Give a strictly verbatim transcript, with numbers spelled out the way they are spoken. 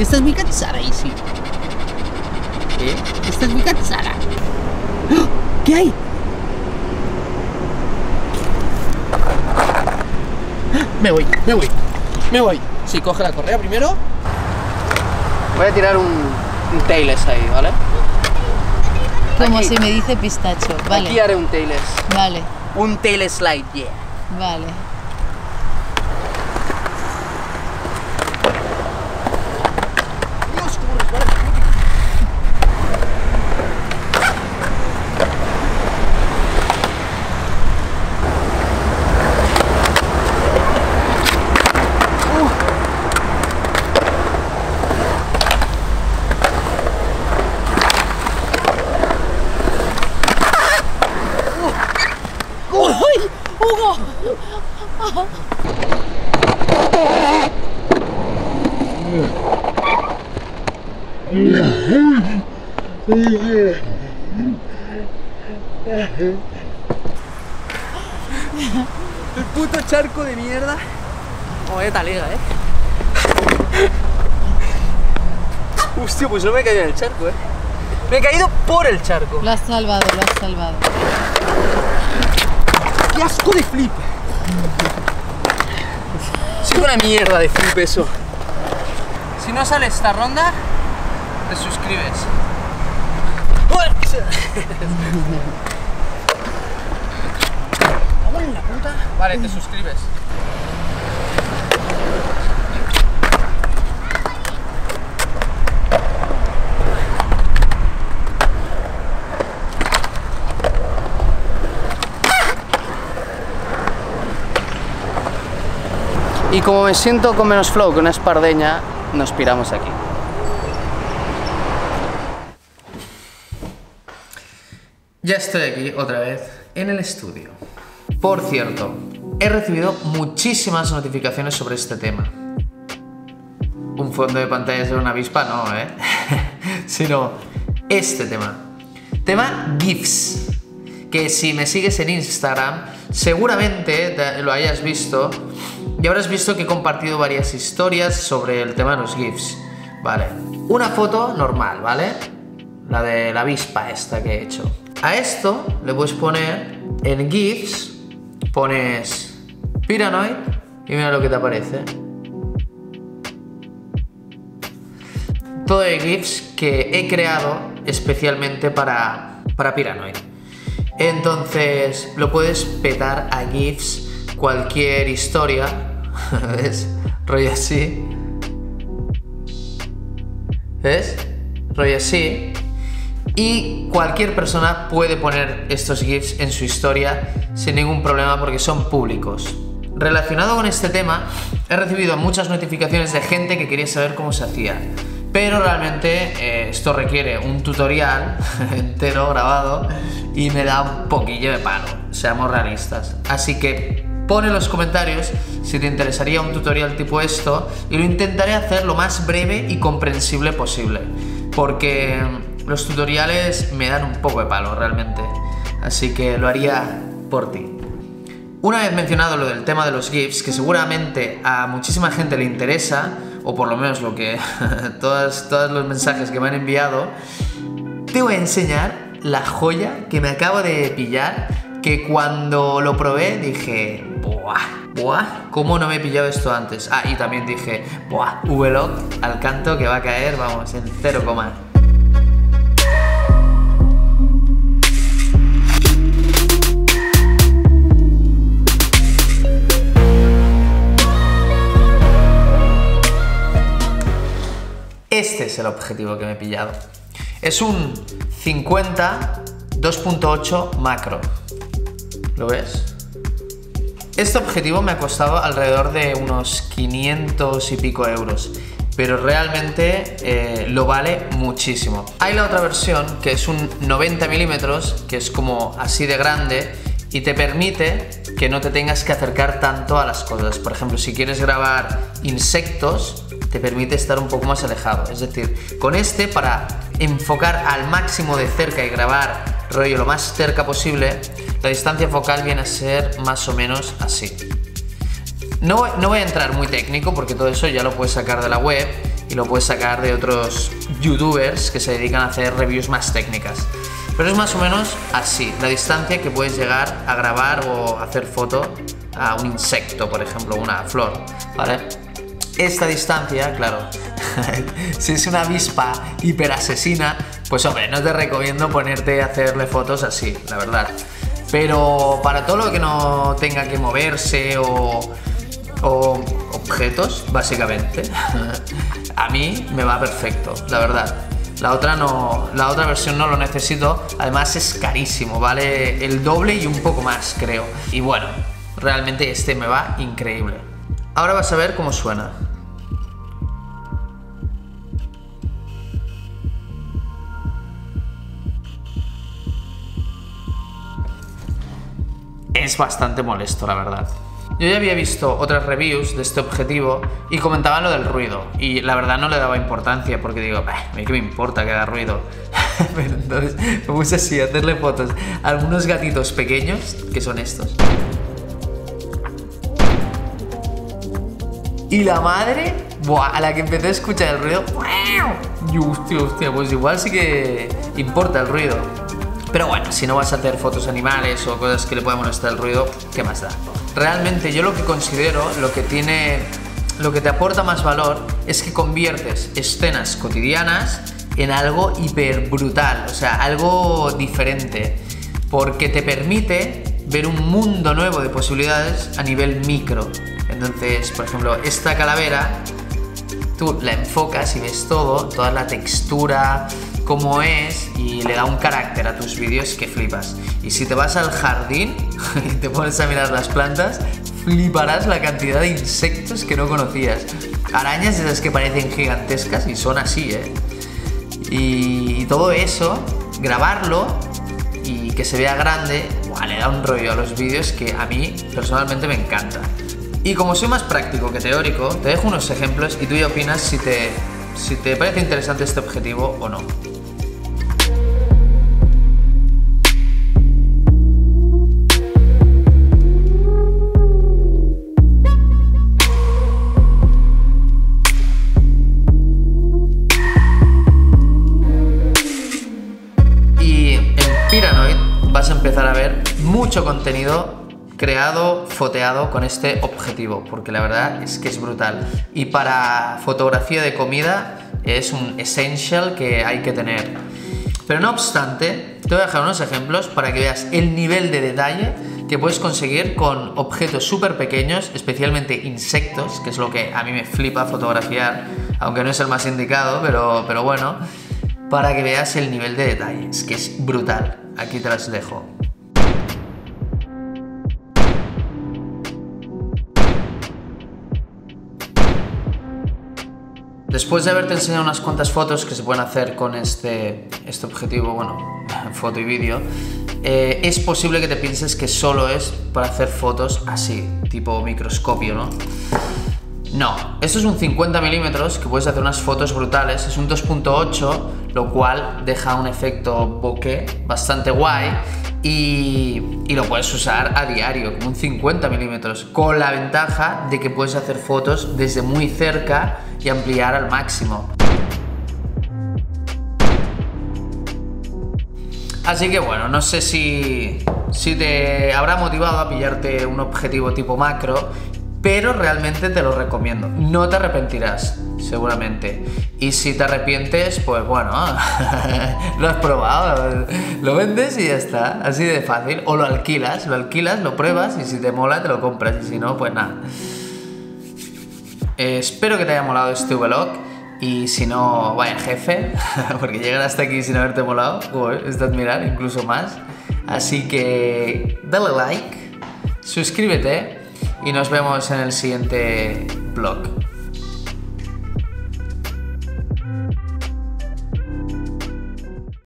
Estás muy cansada, Izzy. ¿Qué? Estás muy cansada. ¿Qué hay? Me voy, me voy, me voy. Sí, coge la correa primero. Voy a tirar un, un tailless ahí, ¿vale? Como aquí. Si me dice pistacho, vale. Aquí haré un tailless. Vale. Un tailless slide, yeah. Vale. El puto charco de mierda. Oh, eh, talega, eh. Hostia, pues no me he caído en el charco, eh. Me he caído por el charco. Lo has salvado, lo has salvado. ¡Qué asco de flip! Soy una mierda de flip eso. Si no sale esta ronda, te suscribes. Vamos en la puta. Vale, te suscribes. Y como me siento con menos flow que una espardeña, nos piramos aquí. Ya estoy aquí otra vez en el estudio. Por cierto, he recibido muchísimas notificaciones sobre este tema. Un fondo de pantalla de una avispa no, ¿eh? Sino este tema. Tema GIFs. Que si me sigues en Instagram, seguramente lo hayas visto y habrás visto que he compartido varias historias sobre el tema de los GIFs. Vale. Una foto normal, ¿vale? La de la avispa esta que he hecho. A esto le puedes poner en GIFs, pones Piranoid y mira lo que te aparece. Todo de GIFs que he creado especialmente para, para Piranoid. Entonces lo puedes petar a GIFs, cualquier historia, ¿ves? Rollo así. ¿Ves? Rollo así. Y cualquier persona puede poner estos GIFs en su historia sin ningún problema porque son públicos. Relacionado con este tema, he recibido muchas notificaciones de gente que quería saber cómo se hacía. Pero realmente eh, esto requiere un tutorial entero grabado y me da un poquillo de palo, seamos realistas. Así que pon en los comentarios si te interesaría un tutorial tipo esto y lo intentaré hacer lo más breve y comprensible posible. Porque los tutoriales me dan un poco de palo realmente, así que lo haría por ti. Una vez mencionado lo del tema de los GIFs, que seguramente a muchísima gente le interesa, o por lo menos lo que todas, todos los mensajes que me han enviado, te voy a enseñar la joya que me acabo de pillar, que cuando lo probé dije, buah, buah, ¿cómo no me he pillado esto antes? Ah, y también dije, buah, vlog al canto que va a caer, vamos, en cero coma. Este es el objetivo que me he pillado. Es un cincuenta dos punto ocho macro. ¿Lo ves? Este objetivo me ha costado alrededor de unos quinientos y pico euros, pero realmente eh, lo vale muchísimo. Hay la otra versión que es un noventa milímetros, que es como así de grande y te permite que no te tengas que acercar tanto a las cosas. Por ejemplo, si quieres grabar insectos, te permite estar un poco más alejado. Es decir, con este, para enfocar al máximo de cerca y grabar rollo lo más cerca posible, la distancia focal viene a ser más o menos así. No, no voy a entrar muy técnico porque todo eso ya lo puedes sacar de la web y lo puedes sacar de otros youtubers que se dedican a hacer reviews más técnicas. Pero es más o menos así, la distancia que puedes llegar a grabar o hacer foto a un insecto, por ejemplo, una flor, ¿vale? Esta distancia, claro, si es una avispa hiperasesina, pues hombre, no te recomiendo ponerte a hacerle fotos así, la verdad. Pero para todo lo que no tenga que moverse o, o objetos, básicamente, a mí me va perfecto, la verdad. La otra, no, la otra versión no lo necesito, además es carísimo, vale el doble y un poco más, creo. Y bueno, realmente este me va increíble. Ahora vas a ver cómo suena. Es bastante molesto, la verdad. Yo ya había visto otras reviews de este objetivo y comentaban lo del ruido, y la verdad no le daba importancia porque digo, a mí qué me importa que da ruido. Pero entonces me puse así a hacerle fotos a algunos gatitos pequeños, que son estos. Y la madre, buah, a la que empecé a escuchar el ruido, y hostia, hostia, pues igual sí que importa el ruido. Pero bueno, si no vas a hacer fotos animales o cosas que le pueda molestar el ruido, ¿qué más da? Realmente yo lo que considero, lo que tiene, lo que te aporta más valor es que conviertes escenas cotidianas en algo hiper brutal, o sea, algo diferente, porque te permite ver un mundo nuevo de posibilidades a nivel micro. Entonces, por ejemplo, esta calavera, tú la enfocas y ves todo, toda la textura, cómo es, y le da un carácter a tus vídeos que flipas. Y si te vas al jardín y te pones a mirar las plantas, fliparás la cantidad de insectos que no conocías. Arañas de esas que parecen gigantescas y son así, ¿eh? Y todo eso, grabarlo y que se vea grande, ¡buah!, le da un rollo a los vídeos que a mí personalmente me encanta. Y como soy más práctico que teórico, te dejo unos ejemplos y tú ya opinas si te, si te parece interesante este objetivo o no. Vas a empezar a ver mucho contenido creado, foteado con este objetivo, porque la verdad es que es brutal. Y para fotografía de comida es un essential que hay que tener. Pero no obstante, te voy a dejar unos ejemplos para que veas el nivel de detalle que puedes conseguir con objetos súper pequeños, especialmente insectos, que es lo que a mí me flipa fotografiar, aunque no es el más indicado, pero, pero bueno, para que veas el nivel de detalle, es que es brutal. Aquí te las dejo. Después de haberte enseñado unas cuantas fotos que se pueden hacer con este, este objetivo, bueno, foto y vídeo, eh, es posible que te pienses que solo es para hacer fotos así, tipo microscopio, ¿no? No, esto es un cincuenta milímetros que puedes hacer unas fotos brutales, es un dos punto ocho, lo cual deja un efecto bokeh bastante guay y, y lo puedes usar a diario, como un cincuenta milímetros, con la ventaja de que puedes hacer fotos desde muy cerca y ampliar al máximo. Así que bueno, no sé si, si te habrá motivado a pillarte un objetivo tipo macro, pero realmente te lo recomiendo, no te arrepentirás, seguramente. Y si te arrepientes, pues bueno, lo has probado, lo vendes y ya está, así de fácil. O lo alquilas, lo alquilas, lo pruebas y si te mola te lo compras y si no, pues nada. Eh, espero que te haya molado este vlog y si no, vaya jefe, porque llegar hasta aquí sin haberte molado, pues es de admirar, incluso más. Así que dale like, suscríbete. Y nos vemos en el siguiente vlog.